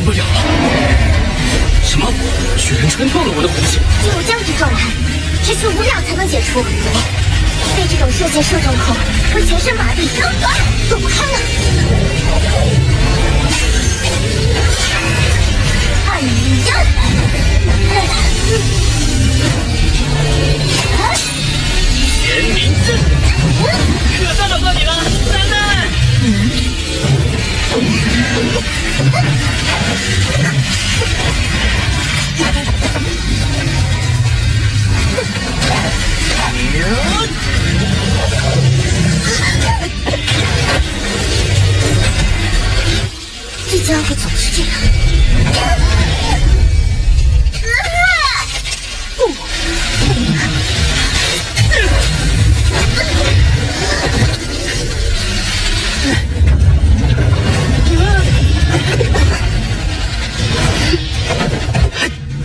动不了了。什么？雪人穿透了我的魂系？进入僵直状态，持续5秒才能解除。被这种射线射中后，会全身麻痹，躲不开了。 哎呀！玄冥阵，可算找到你了，楠楠。这家伙总是这样。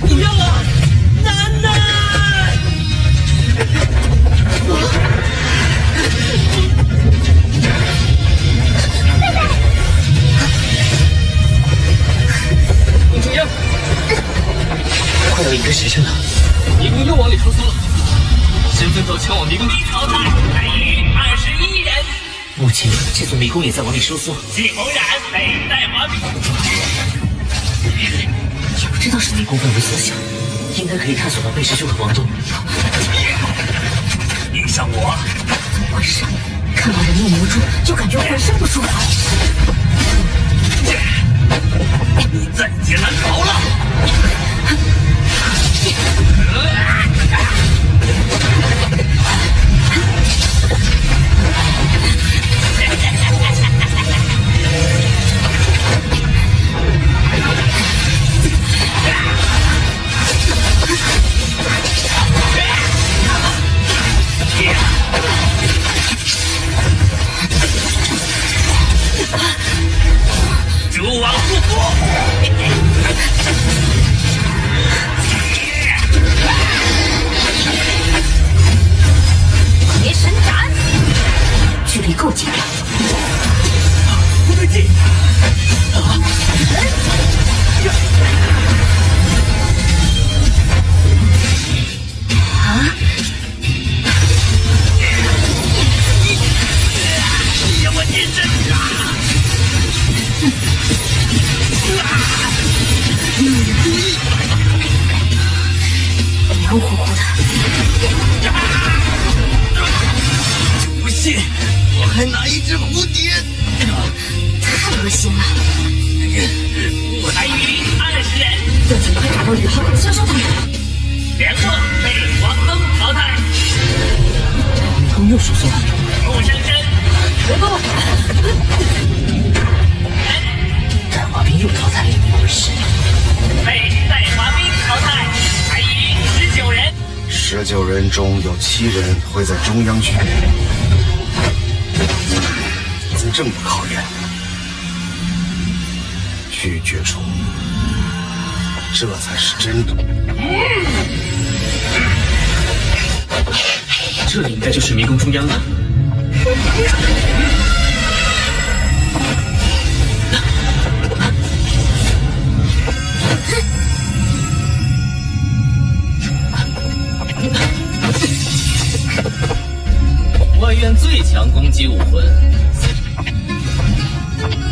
不要啊，楠楠！你怎么样？快到一个时辰了，迷宫又往里收缩了。身份走前往迷宫淘汰，白羽21人。目前这座迷宫也在往里收缩。季红染，北戴华。 也不知道是哪部分为缩小，应该可以探索到被石柱的王都。盯上我！怎么回事？看到人面魔蛛就感觉浑身不舒服。你在劫难逃了！蛛王复活！邪神斩，距离够近了。不对劲！啊！啊！ 黏糊糊的，不信，我还拿一只蝴蝶，太恶心了。我还余20人，要尽快打到宇航，消消他们。连过被王灯淘汰，迷宫又收缩了。陆生生，别动！戴华兵又淘汰，是被戴华兵淘汰。 19人，19人中有7人会在中央区，真正的考验拒绝虫，这才是真的。这应该就是迷宫中央了。外院最强攻击武魂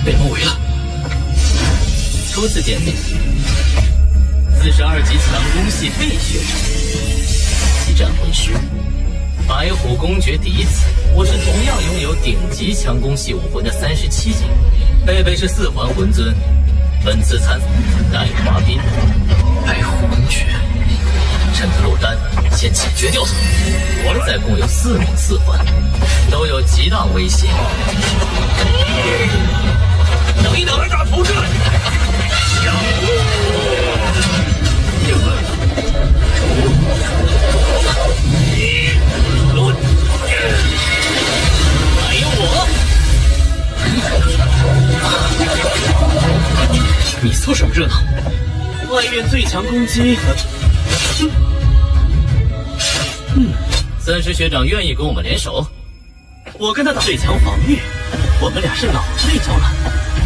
被包围了。初次见面，42级强攻系被血斩，激战魂师。白虎公爵第一次，我是同样拥有顶级强攻系武魂的37级，贝贝是4环魂尊。本次参戴华斌，白虎公爵。 趁他落单，先解决掉他。我再共有4名4环，都有极大威胁。等一等，大头阵！还有我！你凑什么热闹？外院最强攻击。 三石学长愿意跟我们联手，我跟他打最强防御，我们俩是老对头了。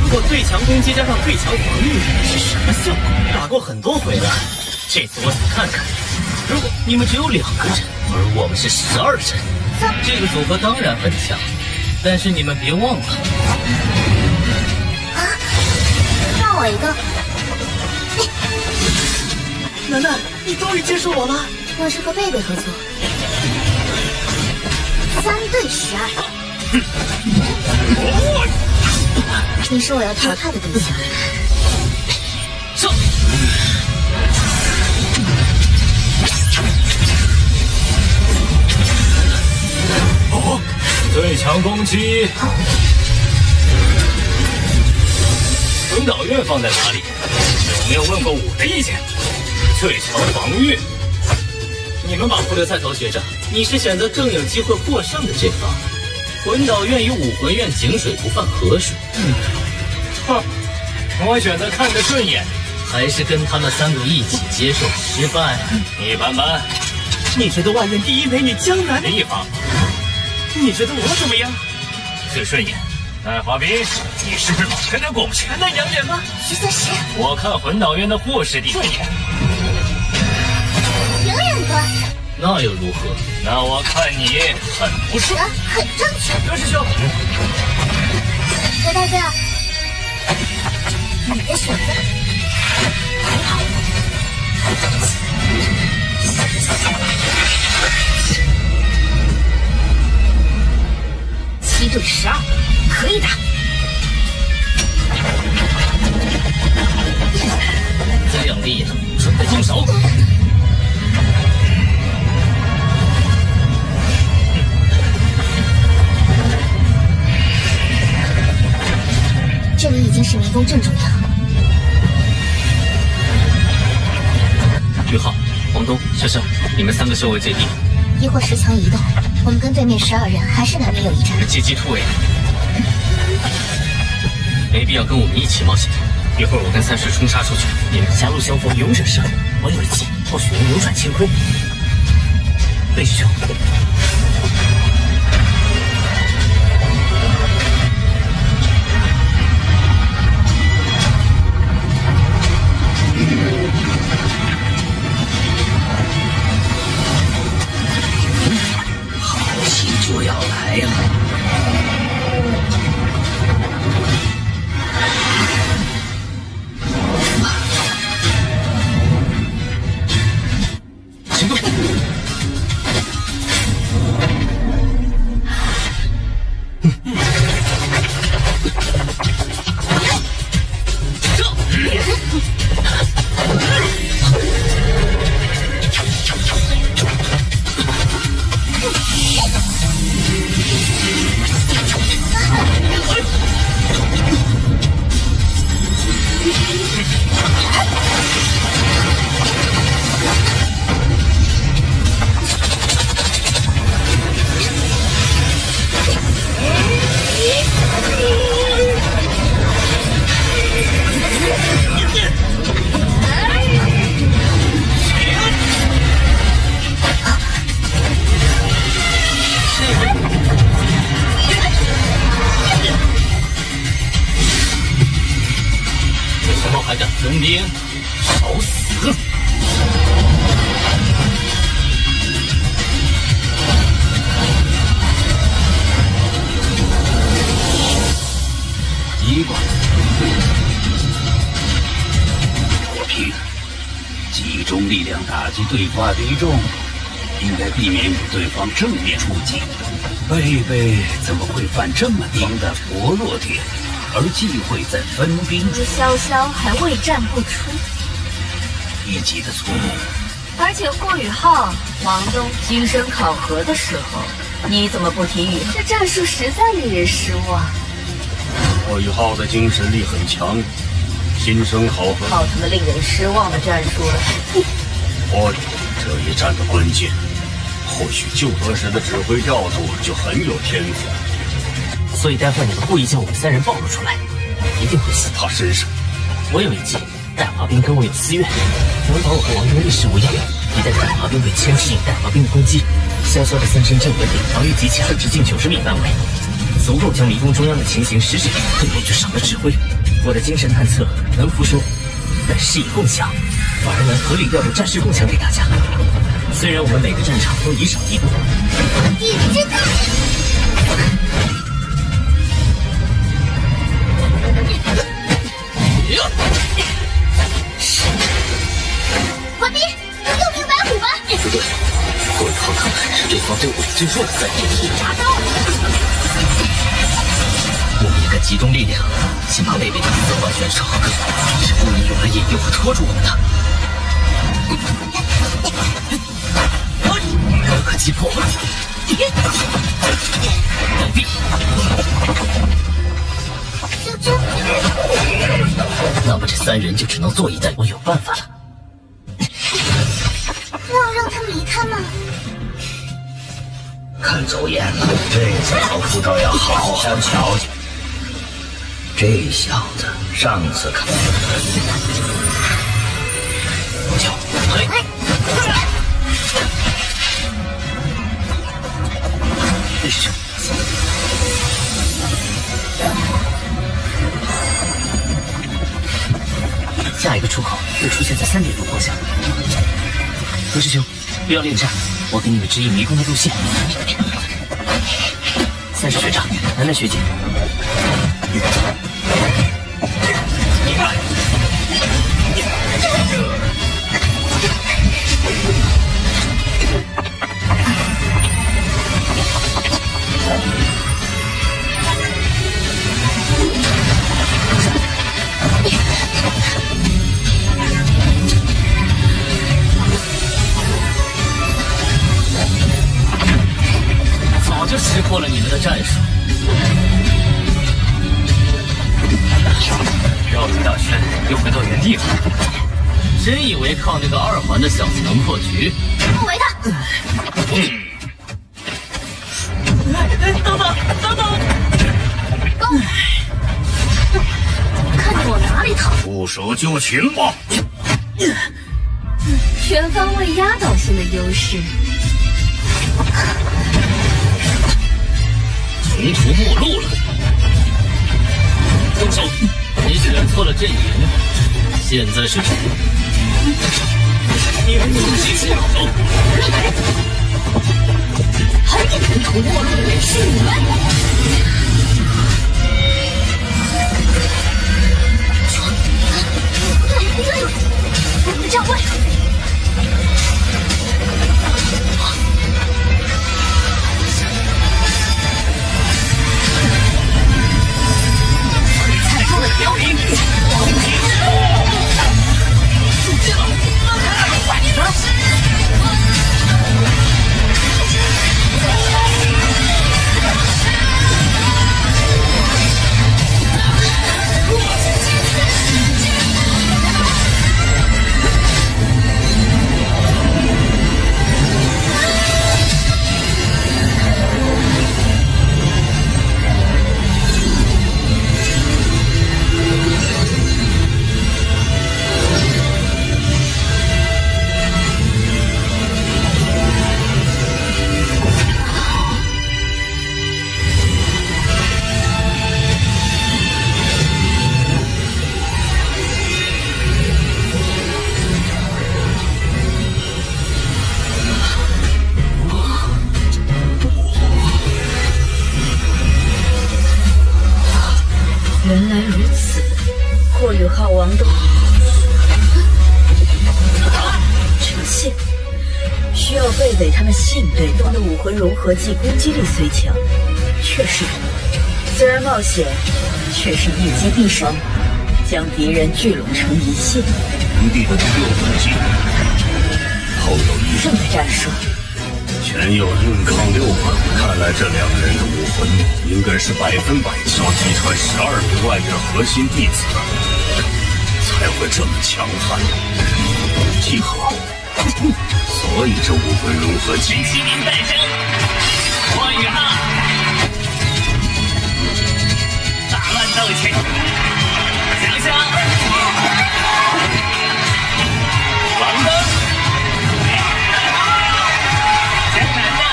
如果最强攻击加上最强防御是什么效果？打过很多回了，这次我想看看。如果你们只有2个人，而我们是12人，这个组合当然很强，但是你们别忘了。啊！让我一个。楠楠，你终于接受我了。我是和贝贝合作，3对12。哦 你是我要谈判的对象。上！哦，最强攻击。文导院放在哪里？有没有问过我的意见？最强防御。你们把忽略菜头学长，你是选择更有机会获胜的这方。 魂导院与武魂院井水不犯河水。哼，我选择看着顺眼，还是跟他们3个一起接受失败？一般般。你觉得万院第一美女江南的一方？你觉得我怎么样？最顺眼。哎，华彬，你是不是老跟他过不去？那养眼吗？徐泽石，我看魂导院的霍师弟顺眼。永远哥。 那又如何？那我看你很不顺，很正确。刘师兄，何大哥，你的选择很好。7对12，可以打。这样厉害，准备动手。 这里已经是迷宫正中央。宇浩、王东、珊珊，你们3个修为最低。一或10强移动，我们跟对面12人还是难免有一战。借机突围，没必要跟我们一起冒险。一会儿我跟3世冲杀出去，你们狭路相逢勇者胜。我有一计，或许能扭转乾坤。魏师兄。 正面出击，贝贝怎么会犯这么低的薄弱点，而忌讳在分兵？你潇潇还未战不出，一己的粗鲁。而且霍宇浩、王东精神考核的时候，你怎么不提议？这战术实在令人失望。霍宇浩的精神力很强，心生考核。好他妈令人失望的战术了！我这一战的关键。 或许救河时的指挥调度就很有天赋，所以待会你们故意将我们3人暴露出来，一定会死。他身上，我有一计，带华彬跟我有私怨，能把我和王东一时无恙。一旦带华彬被牵制，带华彬的攻击，潇潇的3身阵纹顶防御极强，直径90米范围，足够将迷宫中央的情形实时对我这上的指挥。我的精神探测能复说，但事已共享，反而能合理调度战事共享给大家。虽然我们每个战场都以少敌多，地之大。华彬，用平白虎吧。不对，我操控对方对我最弱的三击。铡刀。 我们应该集中力量，先把那位策划选手是故意用来引诱和拖住我们的，立刻击破！倒闭！那么这三人就只能坐以待毙。我有办法了！要让他们离开吗？ 看走眼了，这次老夫倒要好好瞧瞧。这小子上次看，不巧，嘿，下一个出口会出现在3点钟方向。何师兄，不要恋战。 我给你们指引迷宫的路线。三少学长，楠楠学姐，识破了你们的战术，绕一大圈又回到原地了。真以为靠那个2环的小子能破局？不为他。等等！看着我哪里疼！束手就擒吧！全方位压倒性的优势。 穷途末路了，动手！你选错了阵营，现在是你们自己下手。还有穷途末路的人是你们！我们站位。 辽宁，合计攻击力虽强，确实虽然冒险，却是一击必胜，将敌人聚拢成一线。余地的6分钟，后有一胜的战术，前有硬抗6环。看来这两个人的武魂应该是100%小集团12名外院核心弟子，才会这么强悍。集合，所以这武魂融合技。麒麟诞生。 关羽啊，大乱斗去！想想，王登，江南站，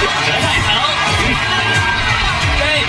葛大头，对。